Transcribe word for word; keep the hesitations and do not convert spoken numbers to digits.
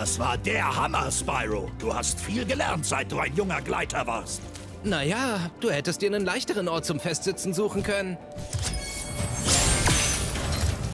Das war der Hammer, Spyro. Du hast viel gelernt, seit du ein junger Gleiter warst. Naja, du hättest dir einen leichteren Ort zum Festsitzen suchen können.